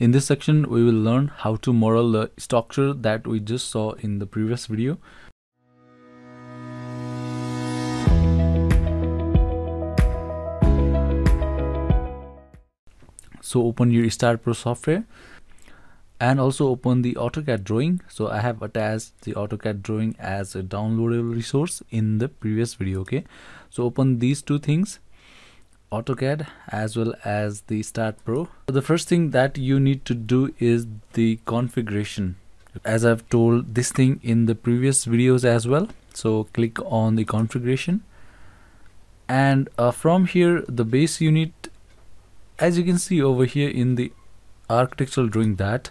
In this section, we will learn how to model the structure that we just saw in the previous video. So open your STAAD Pro software and also open the AutoCAD drawing. So I have attached the AutoCAD drawing as a downloadable resource in the previous video. Okay, so open these two things, AutoCAD as well as the STAAD Pro. So the first thing that you need to do is the configuration. As I've told this thing in the previous videos as well. So click on the configuration and from here the base unit, as you can see over here in the architectural drawing that.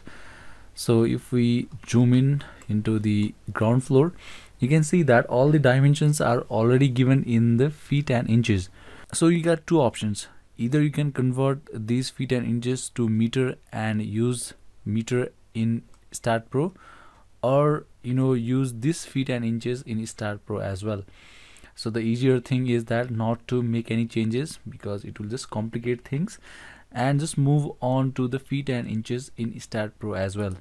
So if we zoom in into the ground floor, you can see that all the dimensions are already given in the feet and inches. So you got two options. Either you can convert these feet and inches to meter and use meter in STAAD Pro, or use this feet and inches in STAAD Pro as well. So the easier thing is that not to make any changes because it will just complicate things, and just move on to the feet and inches in STAAD Pro as well.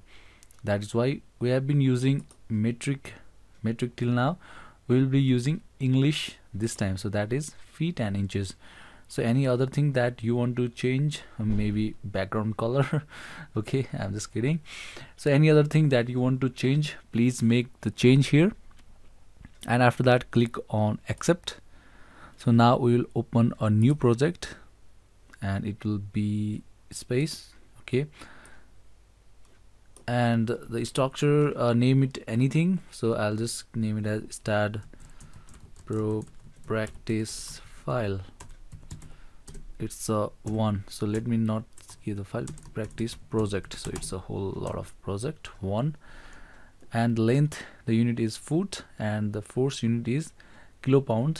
That is why we have been using metric till now. We will be using English this time, so that is feet and inches. So any other thing that you want to change, maybe background color okay, I'm just kidding. So any other thing that you want to change, please make the change here. And after that, click on accept. So now we will open a new project and it will be space. Okay, and the structure, name it anything. So I'll just name it as STAAD Pro practice file. It's a one, so let me not give the file practice project. So it's a whole lot of project one. And length, the unit is foot and the force unit is kilopound.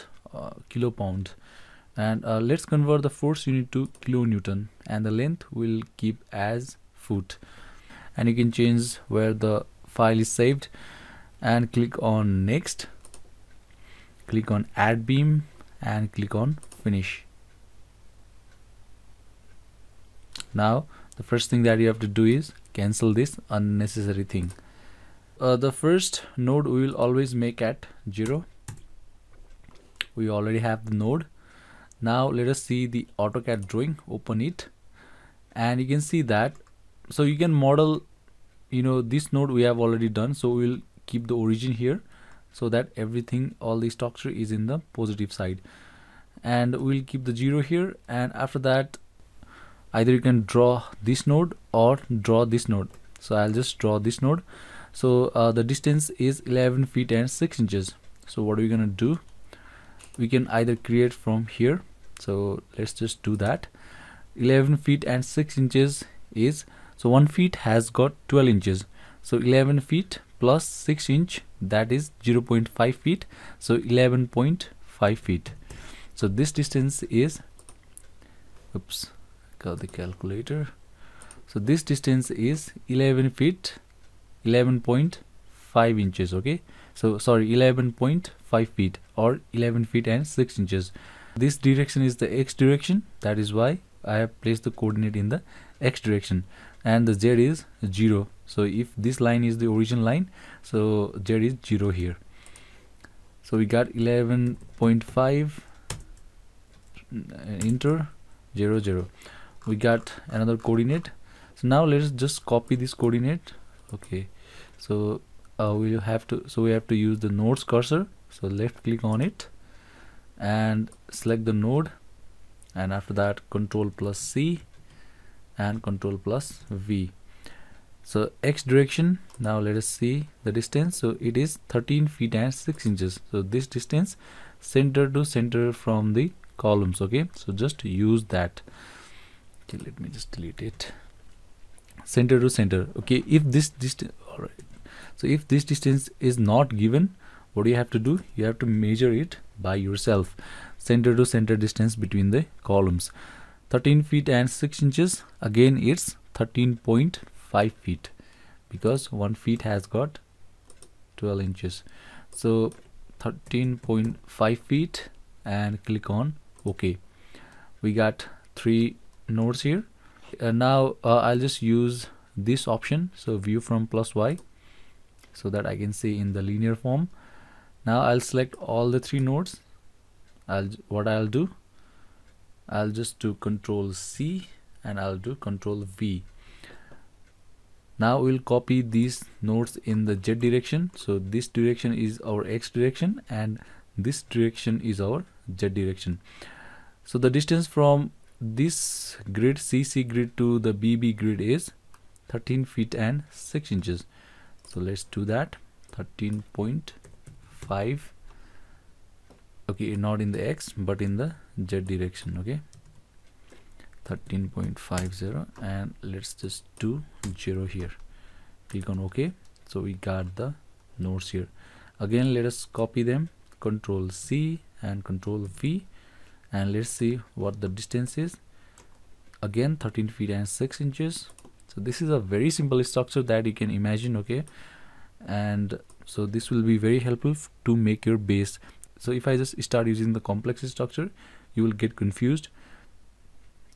And let's convert the force unit to kilonewton, and the length will keep as foot. And you can change where the file is saved and click on next, click on add beam and click on finish. Now the first thing that you have to do is cancel this unnecessary thing. The first node we will always make at 0. We already have the node. Now let us see the AutoCAD drawing. Open it and you can see that. So you can model, this node we have already done, so we will keep the origin here so that everything, all the structure is in the positive side, and we'll keep the 0 here. And after that, either you can draw this node or draw this node. So I'll just draw this node. So the distance is 11 feet and 6 inches. So what are we gonna do? We can either create from here. So let's just do that. 11 feet and 6 inches is, so 1 feet has got 12 inches. So 11 feet plus 6 inch, that is 0.5 feet. So 11.5 feet. So this distance is, oops, got the calculator. So this distance is 11 feet. 11.5 inches. Okay, so sorry, 11.5 feet or 11 feet and 6 inches. This direction is the X direction. That is why I have placed the coordinate in the X direction, and the Z is 0. So if this line is the origin line, so Z is 0 here. So we got 11.5, enter 0, 0. We got another coordinate. So now let's just copy this coordinate. Okay, so we have to use the nodes cursor. So left click on it and select the node, and after that Ctrl+C and Ctrl+V. So X direction. Now let us see the distance. So it is 13 feet and 6 inches. So this distance center to center from the columns. Okay, so just use that. Okay, let me just delete it. Center to center. Okay, if this distance, all right, so if this distance is not given, what do you have to do? You have to measure it by yourself. Center to center distance between the columns, 13 feet and 6 inches. Again, it's 13.5 feet because 1 feet has got 12 inches. So 13.5 feet and click on OK. We got 3 nodes here. now I'll just use this option, so view from plus y, so that I can see in the linear form. Now I'll select all the three nodes. I'll just do Control C and I'll do Control V. Now we'll copy these nodes in the Z direction. So this direction is our X direction and this direction is our Z direction. So the distance from this grid, CC grid, to the BB grid is 13 feet and 6 inches. So let's do that. 13.5. okay, not in the X but in the Z direction. Okay, 13.50, and let's just do 0 here. Click on OK. So we got the nodes here. Again, let us copy them, Control C and Control V, and let's see what the distance is. Again, 13 feet and 6 inches. So this is a very simple structure that you can imagine. Okay, and so this will be very helpful to make your base. So if I just start using the complex structure, you will get confused.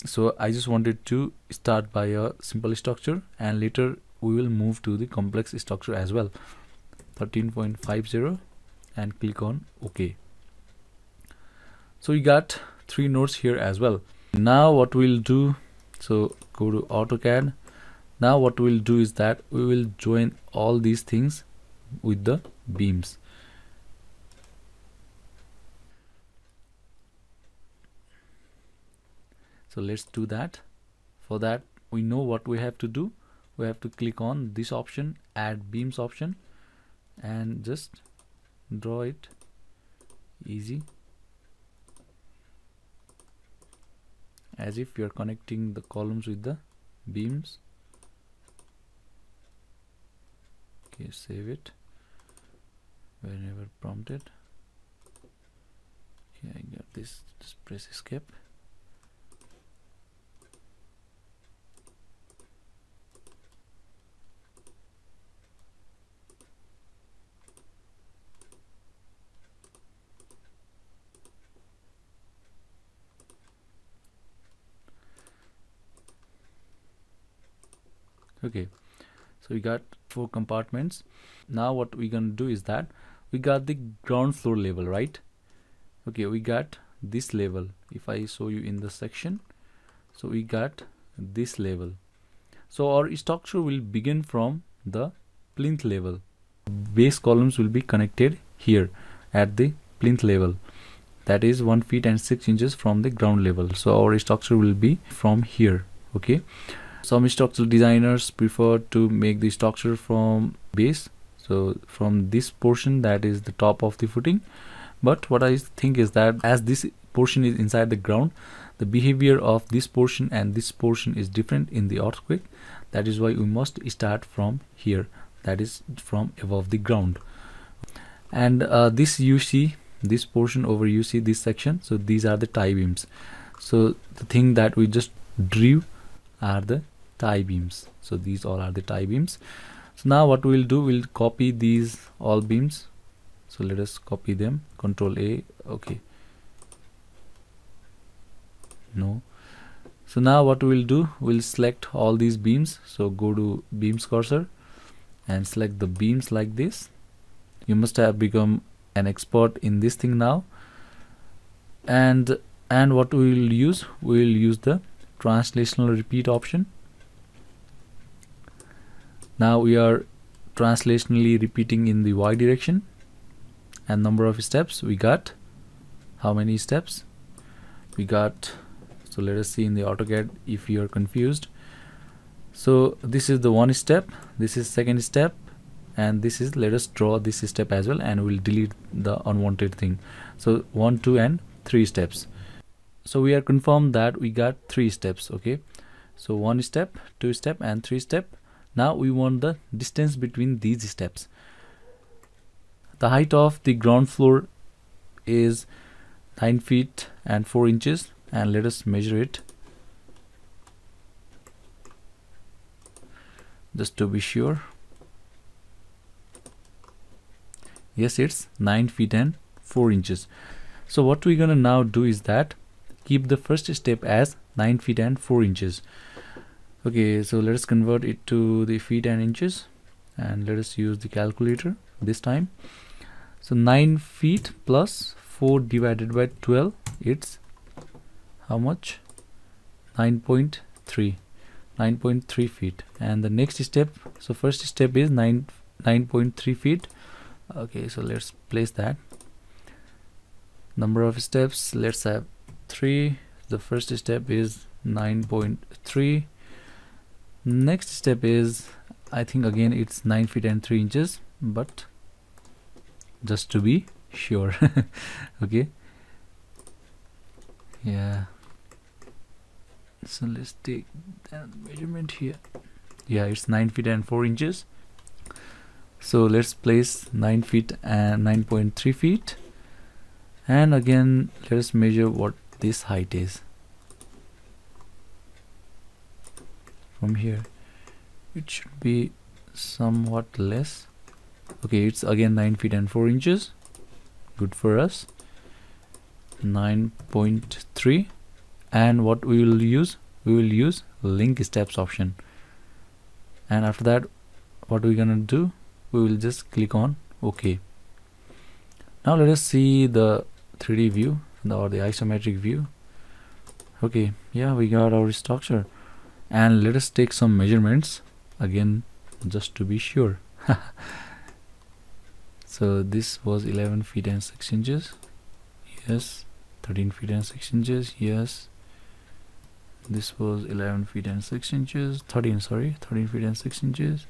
So I just wanted to start by a simple structure, and later we will move to the complex structure as well. 13.50, and click on OK. So we got three nodes here as well. Now what we'll do, so go to AutoCAD. Now what we'll do is that we will join all these things with the beams. So let's do that. For that, we know what we have to do. We have to click on this option, add beams option, and just draw it easy, as if you're connecting the columns with the beams. Okay, save it whenever prompted. Okay, I got this. Just press escape. Okay, so we got four compartments. Now what we're gonna do is that we got the ground floor level, right? Okay, we got this level. If I show you in the section, so we got this level. So our structure will begin from the plinth level. Base columns will be connected here at the plinth level, that is 1 feet and 6 inches from the ground level. So our structure will be from here. Okay, some structural designers prefer to make the structure from base, so from this portion, that is the top of the footing. But what I think is that as this portion is inside the ground, the behavior of this portion and this portion is different in the earthquake. That is why we must start from here, that is from above the ground. And this, you see this portion over, you see this section, so these are the tie beams. So the thing that we just drew are the tie beams. So these all are the tie beams. So now what we'll do, we'll copy these all beams. So let us copy them, Control A. okay, no. So now what we'll do, we'll select all these beams. So go to beams cursor and select the beams like this. You must have become an expert in this thing now. And what we'll use, the translational repeat option. Now we are translationally repeating in the y direction. And number of steps, we got how many steps we got. So let us see in the AutoCAD if you are confused. So this is the one step, this is second step, and this is, let us draw this step as well, and we'll delete the unwanted thing. So 1, 2, and 3 steps. So we are confirmed that we got 3 steps. Okay, so 1 step, 2 step, and 3 step. Now we want the distance between these steps. The height of the ground floor is 9 feet and 4 inches, and let us measure it just to be sure. Yes, it's 9 feet and 4 inches. So what we're gonna now do is that keep the first step as 9 feet and 4 inches. Okay, so let us convert it to the feet and inches, and let us use the calculator this time. So 9 feet plus 4 divided by 12, it's how much? 9.3 feet. And the next step, so first step is 9.3 feet. Okay, so let's place that. Number of steps, let's have 3. The first step is 9.3. Next step is, I think again it's 9 feet and 3 inches, but just to be sure. Okay, yeah, so let's take that measurement here. Yeah, it's 9 feet and 4 inches. So let's place 9 feet and 9.3 feet, and again let's measure what this height is. From here it should be somewhat less. Okay, it's again 9 feet and 4 inches. Good for us. 9.3. and what we will use, we will use link steps option, and after that what we're gonna do, we will just click on OK. Now let us see the 3D view or the isometric view. Okay, yeah, we got our structure, and let us take some measurements again just to be sure. So this was 11 feet and 6 inches. Yes. 13 feet and 6 inches. Yes. This was 11 feet and 6 inches. 13 feet and 6 inches.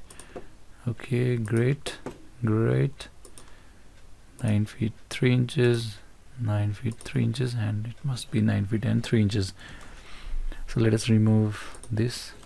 Okay, great. 9 feet 3 inches. 9 feet 3 inches, and it must be 9 feet and 3 inches. So let us remove this.